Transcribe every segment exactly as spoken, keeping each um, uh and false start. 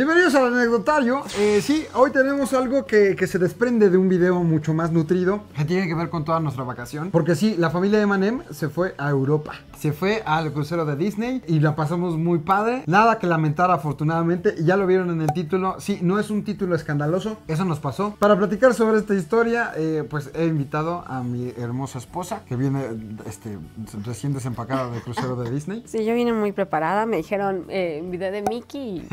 Bienvenidos al anecdotario. Eh, sí, hoy tenemos algo que, que se desprende de un video mucho más nutrido, que tiene que ver con toda nuestra vacación. Porque sí, la familia de M and M se fue a Europa. Se fue al crucero de Disney y la pasamos muy padre. Nada que lamentar, afortunadamente. Ya lo vieron en el título. Sí, no es un título escandaloso. Eso nos pasó. Para platicar sobre esta historia, eh, pues he invitado a mi hermosa esposa, que viene este, recién desempacada del crucero de Disney. Sí, yo vine muy preparada. Me dijeron, eh, video de Mickey.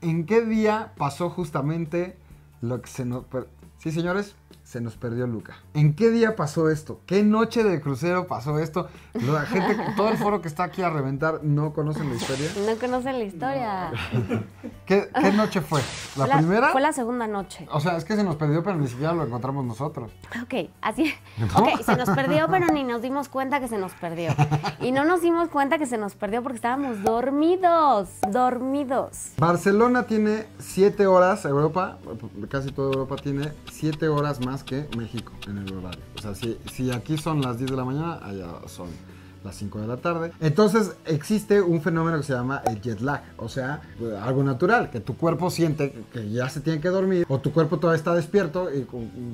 ¿En qué día pasó justamente lo que se nos... Per... Sí, señores, se nos perdió Luka. ¿En qué día pasó esto? ¿Qué noche de crucero pasó esto? La gente, todo el foro que está aquí a reventar, ¿no conocen la historia? No conocen la historia. No. ¿Qué, qué noche fue? ¿La, ¿La primera? Fue la segunda noche. O sea, es que se nos perdió, pero ni siquiera lo encontramos nosotros. Ok, así. ¿No? Ok, se nos perdió, pero ni nos dimos cuenta que se nos perdió. Y no nos dimos cuenta que se nos perdió porque estábamos dormidos. Dormidos. Barcelona tiene siete horas, Europa, casi toda Europa tiene siete horas más que México en el horario. O sea, si, si aquí son las diez de la mañana, allá son las cinco de la tarde. Entonces existe un fenómeno que se llama el jet lag, o sea, algo natural, que tu cuerpo siente que ya se tiene que dormir, o tu cuerpo todavía está despierto y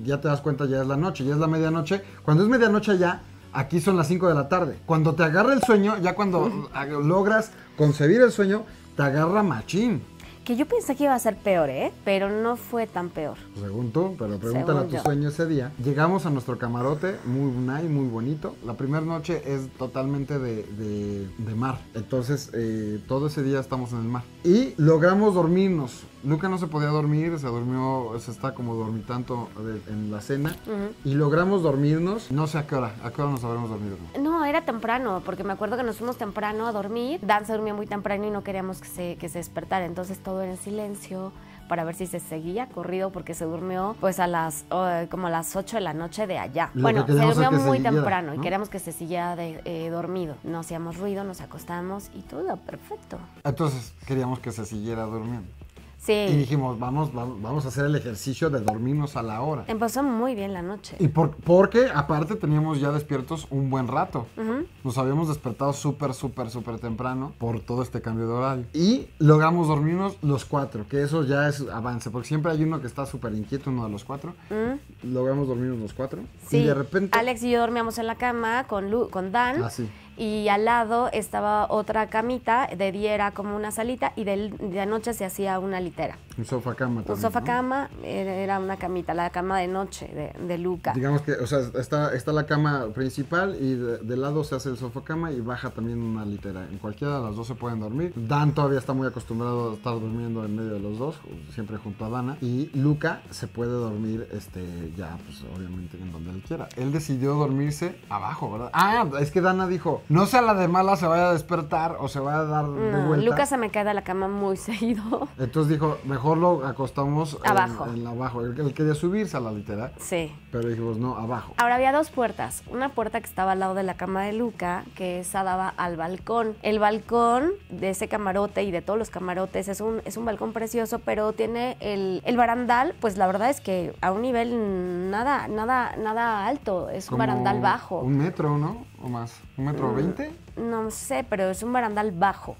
ya te das cuenta, ya es la noche, ya es la medianoche. Cuando es medianoche ya, aquí son las cinco de la tarde. Cuando te agarra el sueño, ya cuando logras concebir el sueño, te agarra machín. Que yo pensé que iba a ser peor, ¿eh? Pero no fue tan peor. Según tú, pero pregúntale a tu sueño ese día. Llegamos a nuestro camarote, muy nice, muy bonito. La primera noche es totalmente de, de, de mar. Entonces, eh, todo ese día estamos en el mar. Y logramos dormirnos. Luka no se podía dormir, se durmió, se está como dormitando en la cena. Uh-huh. Y logramos dormirnos. No sé a qué hora, a qué hora nos habremos dormido. No, era temprano, porque me acuerdo que nos fuimos temprano a dormir. Dan se durmió muy temprano y no queríamos que se, que se despertara, entonces todo en silencio para ver si se seguía corrido, porque se durmió pues a las oh, como a las ocho de la noche de allá. Lo bueno, se durmió muy se temprano, ¿no? Y queríamos que se siguiera de, eh, dormido. No hacíamos ruido, nos acostamos y todo perfecto. Entonces queríamos que se siguiera durmiendo. Sí. Y dijimos, vamos, vamos, vamos a hacer el ejercicio de dormirnos a la hora. Empezó muy bien la noche. Y por, porque, aparte, teníamos ya despiertos un buen rato. Uh-huh. Nos habíamos despertado súper, súper, súper temprano por todo este cambio de horario. Y logramos dormirnos los cuatro, que eso ya es avance, porque siempre hay uno que está súper inquieto, uno de los cuatro. Uh-huh. Logramos dormirnos los cuatro. Sí. Y de repente... Alex y yo dormíamos en la cama con, Lu, con Dan. Así. Y al lado estaba otra camita, de día era como una salita y de, de noche se hacía una litera. Un sofá cama también. Un sofá cama, ¿no? Era una camita, la cama de noche de, de Luka. Digamos que, o sea, está, está la cama principal y de, de lado se hace el sofá cama y baja también una litera. En cualquiera de las dos se pueden dormir. Dan todavía está muy acostumbrado a estar durmiendo en medio de los dos, siempre junto a Dana. Y Luka se puede dormir, este, ya, pues obviamente en donde él quiera. Él decidió dormirse abajo, ¿verdad? Ah, es que Dana dijo... No sea la de mala, se vaya a despertar o se vaya a dar no, de vuelta. Luka se me cae de la cama muy seguido. Entonces dijo, mejor lo acostamos abajo. En, en abajo. Él, él quería subirse a la litera. Sí. Pero dijimos, no, abajo. Ahora había dos puertas. Una puerta que estaba al lado de la cama de Luka, que esa daba al balcón. El balcón de ese camarote y de todos los camarotes es un, es un balcón precioso, pero tiene el, el barandal, pues la verdad es que a un nivel nada, nada, nada alto. Es como un barandal bajo. Un metro, ¿no? ¿O más? ¿Un metro veinte? No, no sé, pero es un barandal bajo.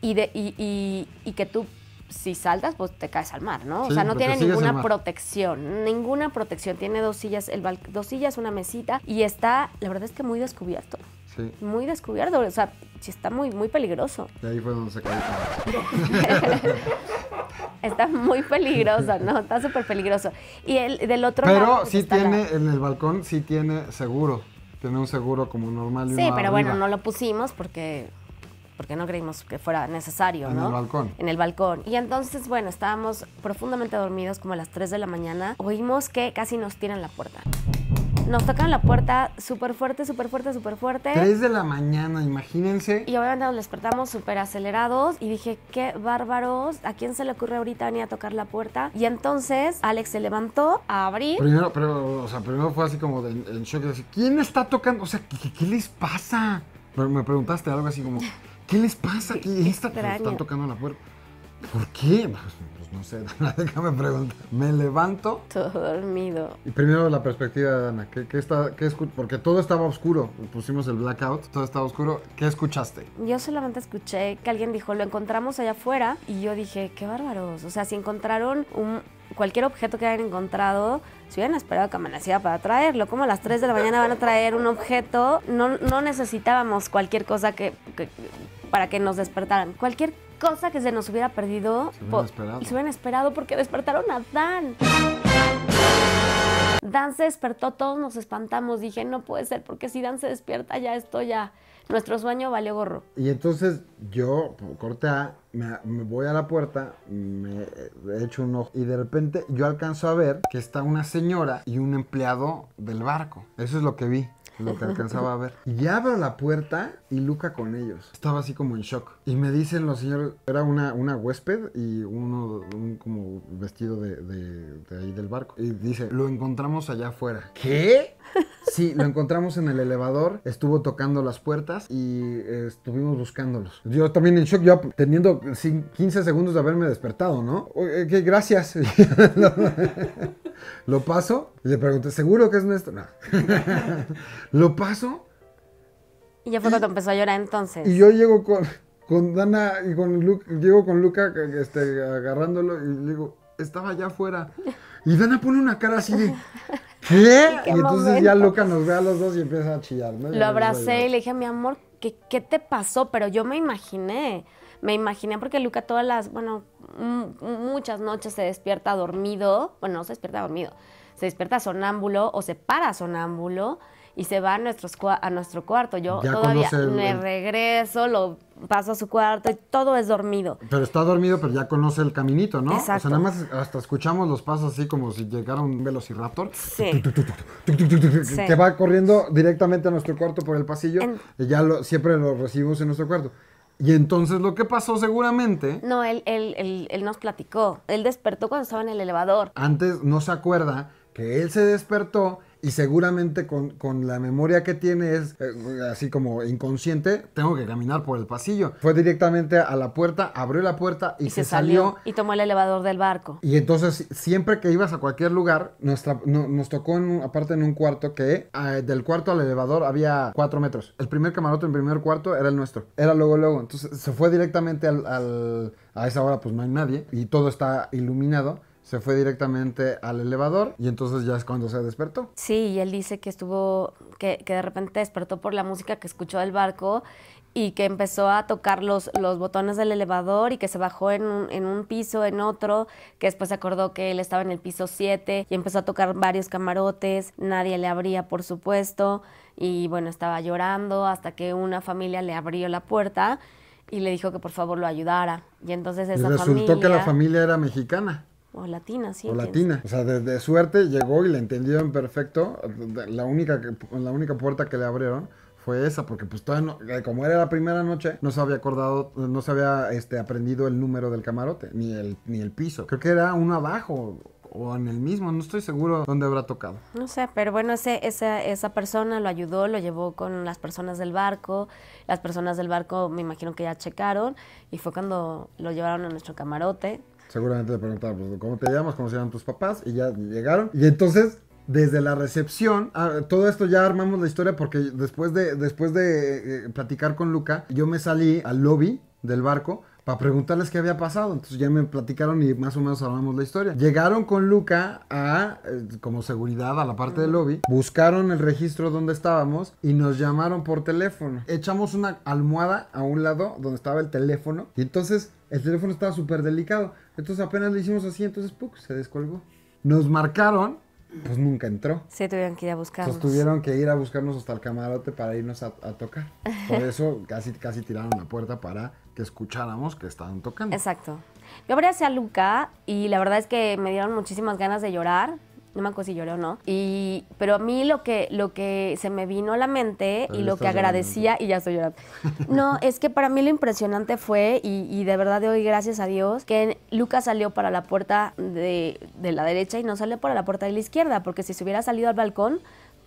Y, de, y, y, y que tú, si saltas, pues te caes al mar, ¿no? Sí, o sea, no tiene ninguna protección. Ninguna protección. Tiene dos sillas, el bal... dos sillas, una mesita. Y está, la verdad es que muy descubierto. Sí. Muy descubierto. O sea, sí está muy, muy peligroso. De ahí fue donde se cayó. Está muy peligroso, ¿no? Está súper peligroso. Y el, del otro pero lado... Pero sí tiene, la... en el balcón sí tiene seguro. Tiene un seguro como normal. Y sí, pero arriba. Bueno, no lo pusimos porque, porque no creímos que fuera necesario, ¿no? En el balcón. En el balcón. Y entonces, bueno, estábamos profundamente dormidos como a las tres de la mañana. Oímos que casi nos tiran la puerta. Nos tocan la puerta súper fuerte, súper fuerte, súper fuerte. tres de la mañana, imagínense. Y obviamente nos despertamos súper acelerados y dije, qué bárbaros, ¿a quién se le ocurre ahorita venir a tocar la puerta? Y entonces Alex se levantó a abrir. Primero, pero, o sea, primero fue así como de, en shock, así, ¿quién está tocando? O sea, ¿qué, qué les pasa? Pero me preguntaste algo así como, ¿qué les pasa? ¿Qué, qué está, están tocando la puerta? ¿Por qué? Pues no sé, Dana, déjame preguntar. Me levanto. Todo dormido. Y primero la perspectiva de Dana. ¿Qué, qué está, qué escu porque todo estaba oscuro. Pusimos el blackout, todo estaba oscuro. ¿Qué escuchaste? Yo solamente escuché que alguien dijo, lo encontramos allá afuera. Y yo dije, qué bárbaros. O sea, si encontraron un... cualquier objeto que hayan encontrado, si hubieran esperado que amaneciera para traerlo, como a las tres de la mañana van a traer un objeto, no, no necesitábamos cualquier cosa que, que para que nos despertaran. Cualquier cosa que se nos hubiera perdido, se hubieran esperado, se hubieran esperado porque despertaron a Dan. Dan se despertó, todos nos espantamos, dije, no puede ser, porque si Dan se despierta ya esto ya... nuestro sueño valió gorro. Y entonces yo, corte A, me, me voy a la puerta, me echo un ojo y de repente yo alcanzo a ver que está una señora y un empleado del barco. Eso es lo que vi, lo que alcanzaba a ver. Y ya abro la puerta y Luka con ellos. Estaba así como en shock. Y me dicen los señores, era una, una huésped y uno un como vestido de, de, de ahí del barco. Y dice, lo encontramos allá afuera. ¿Qué? Sí, lo encontramos en el elevador, estuvo tocando las puertas y eh, estuvimos buscándolos. Yo también en shock, yo teniendo quince segundos de haberme despertado, ¿no? Oye, ¿qué? Gracias. Lo paso y le pregunté, ¿seguro que es nuestro? No. Lo paso. Y ya fue cuando empezó a llorar entonces. Y yo llego con, con Dana y con Luka, llego con Luka este, agarrándolo y le digo, estaba allá afuera. Y Dana pone una cara así de... ¿Qué? ¿Qué? Y entonces momento. Ya Luka nos ve a los dos y empieza a chillar, ¿no? Lo abracé y le dije, mi amor, ¿qué, ¿qué te pasó? Pero yo me imaginé, me imaginé porque Luka todas las, bueno, muchas noches se despierta dormido, bueno, no se despierta dormido, se despierta sonámbulo o se para sonámbulo y se va a, nuestros, a nuestro cuarto. Yo ya todavía el, me el... regreso, lo paso a su cuarto y todo es dormido. Pero está dormido, pero ya conoce el caminito, ¿no? Exacto. O sea, nada más hasta escuchamos los pasos así como si llegara un velociraptor. Sí. Sí. Que va corriendo directamente a nuestro cuarto por el pasillo en... y ya lo, siempre lo recibimos en nuestro cuarto. Y entonces lo que pasó seguramente... No, él, él, él, él nos platicó. Él despertó cuando estaba en el elevador. Antes no se acuerda que él se despertó... Y seguramente con, con la memoria que tiene es eh, así como inconsciente, tengo que caminar por el pasillo. Fue directamente a la puerta, abrió la puerta y, y se, se salió, salió. Y tomó el elevador del barco. Y entonces siempre que ibas a cualquier lugar, nuestra, no, nos tocó en, aparte en un cuarto que eh, del cuarto al elevador había cuatro metros. El primer camarote, el primer cuarto era el nuestro. Era luego, luego. Entonces se fue directamente al, al, a esa hora, pues no hay nadie y todo está iluminado. Se fue directamente al elevador y entonces ya es cuando se despertó. Sí, y él dice que estuvo, que, que de repente despertó por la música que escuchó del barco y que empezó a tocar los, los botones del elevador y que se bajó en un, en un piso, en otro, que después se acordó que él estaba en el piso siete y empezó a tocar varios camarotes, nadie le abría, por supuesto, y bueno, estaba llorando hasta que una familia le abrió la puerta y le dijo que por favor lo ayudara. Y entonces esa familia... Resultó que la familia era mexicana. O latina, sí. O latina. O sea, de, de suerte llegó y la entendieron perfecto. La única, la única puerta que le abrieron fue esa, porque pues todavía no, como era la primera noche, no se había acordado, no se había este, aprendido el número del camarote, ni el, ni el piso. Creo que era uno abajo o en el mismo, no estoy seguro dónde habrá tocado. No sé, pero bueno, ese, esa, esa persona lo ayudó, lo llevó con las personas del barco. Las personas del barco me imagino que ya checaron y fue cuando lo llevaron a nuestro camarote. Seguramente le preguntaban, pues, ¿cómo te llamas? ¿Cómo se llaman tus papás? Y ya llegaron. Y entonces, desde la recepción, a, todo esto ya armamos la historia porque después de, después de eh, platicar con Luka, yo me salí al lobby del barco para preguntarles qué había pasado. Entonces ya me platicaron y más o menos hablamos la historia. Llegaron con Luka a, eh, como seguridad, a la parte del lobby. Buscaron el registro donde estábamos y nos llamaron por teléfono. Echamos una almohada a un lado donde estaba el teléfono. Y entonces el teléfono estaba súper delicado. Entonces apenas le hicimos así, entonces ¡puc! Se descolgó. Nos marcaron, pues nunca entró. Sí, tuvieron que ir a buscarnos. Entonces tuvieron que ir a buscarnos hasta el camarote para irnos a, a tocar. Por eso casi, casi tiraron la puerta para que escucháramos que estaban tocando. Exacto. Yo abrí hacia Luka y la verdad es que me dieron muchísimas ganas de llorar. No me acuerdo si lloré o no. Y, pero a mí lo que, lo que se me vino a la mente pero y lo que agradecía, llorando. Y ya estoy llorando. No, es que para mí lo impresionante fue, y, y de verdad doy gracias a Dios, que Luka salió para la puerta de, de la derecha y no salió para la puerta de la izquierda, porque si se hubiera salido al balcón,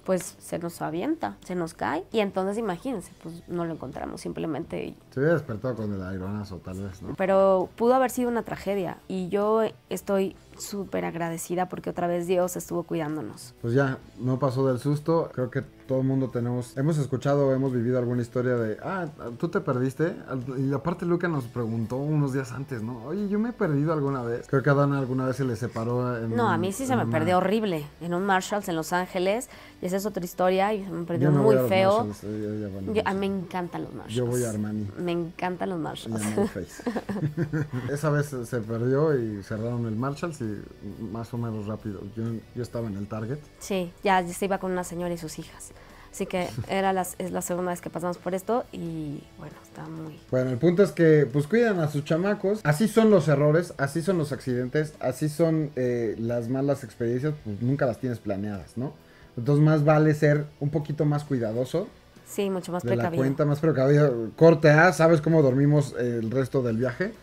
pues se nos avienta, se nos cae. Y entonces, imagínense, pues no lo encontramos, simplemente... Se hubiera despertado con el aeronazo, tal vez, ¿no? Pero pudo haber sido una tragedia. Y yo estoy súper agradecida porque otra vez Dios estuvo cuidándonos. Pues ya, no pasó del susto. Creo que todo el mundo tenemos... Hemos escuchado, hemos vivido alguna historia de... Ah, tú te perdiste. Y aparte Luka nos preguntó unos días antes, ¿no? Oye, yo me he perdido alguna vez. Creo que a Dana alguna vez se le separó en... No, a mí sí se me una... perdió horrible. En un Marshalls en Los Ángeles. Y esa es otra historia. Y se me perdió no muy feo. Yo, yo yo, a, me encantan los Marshalls. Yo voy a Armani. Me encantan los Marshalls. Esa vez se perdió y cerraron el Marshalls. Y más o menos rápido. Yo, yo estaba en el Target. Sí, ya se iba con una señora y sus hijas. Así que era la, es la segunda vez que pasamos por esto y bueno, está muy... Bueno, el punto es que pues cuidan a sus chamacos. Así son los errores, así son los accidentes, así son eh, las malas experiencias, pues nunca las tienes planeadas, ¿no? Entonces más vale ser un poquito más cuidadoso. Sí, mucho más precavido. De la cuenta, más precavido. Corte A, ¿sabes cómo dormimos el resto del viaje?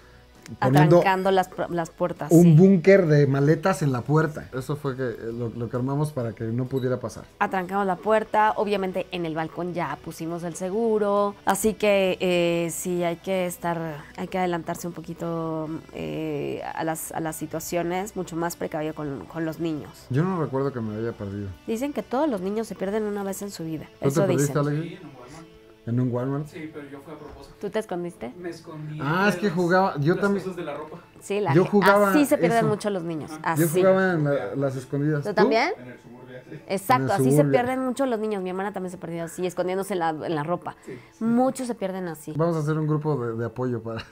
Atrancando las, las puertas. Un sí. búnker de maletas en la puerta. Eso fue que, lo, lo que armamos para que no pudiera pasar. Atrancamos la puerta. Obviamente en el balcón ya pusimos el seguro. Así que eh, sí, hay que estar, hay que adelantarse un poquito eh, a, las, a las situaciones. Mucho más precavido con, con los niños. Yo no recuerdo que me haya perdido. Dicen que todos los niños se pierden una vez en su vida. ¿No Eso te perdiste, dicen. ¿En un Warman? Sí, pero yo fui a propósito. ¿Tú te escondiste? Me escondí. Ah, es que jugaba. Yo también. Las cosas de la ropa. Sí, la yo jugaba. Así se pierden eso. mucho los niños. Ah. Así. Yo jugaba en la, las escondidas. ¿Tú también? En el suburbia. Sí. Exacto, el así suburbia. se pierden mucho los niños. Mi hermana también se perdió así, escondiéndose en la, en la ropa. Sí, sí. Muchos se pierden así. Vamos a hacer un grupo de, de apoyo para.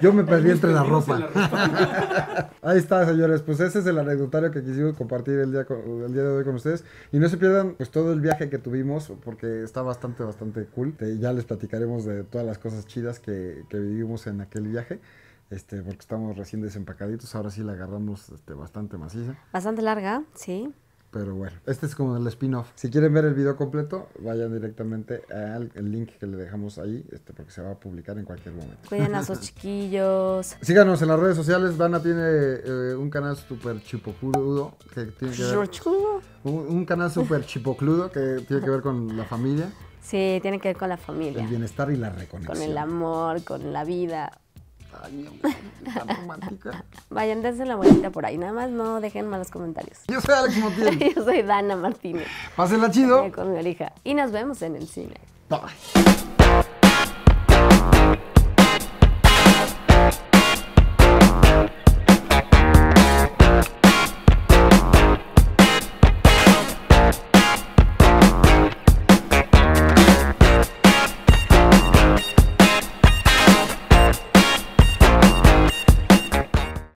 Yo me perdí entre la ropa. la ropa. Ahí está, señores. Pues ese es el anecdotario que quisimos compartir el día, con, el día de hoy con ustedes. Y no se pierdan pues todo el viaje que tuvimos, porque está bastante, bastante cool. Te, ya les platicaremos de todas las cosas chidas que, que vivimos en aquel viaje, este, porque estamos recién desempacaditos. Ahora sí la agarramos este, bastante maciza. Bastante larga, sí. Pero bueno, este es como el spin-off. Si quieren ver el video completo, vayan directamente al link que le dejamos ahí, este, porque se va a publicar en cualquier momento. Cuiden a sus chiquillos. Síganos en las redes sociales. Dana tiene eh, un canal súper chipocludo. Que tiene que ver, un, un canal súper chipocludo que tiene que ver con la familia. Sí, tiene que ver con la familia. El bienestar y la reconexión. Con el amor, con la vida. Ay, mi amor, tan romántica. Vayan, dense la vuelta por ahí. Nada más no dejen malos comentarios. Yo soy Alex Montiel. Yo soy Dana Martínez. Pásenla chido. Con mi hija. Y nos vemos en el cine. Bye.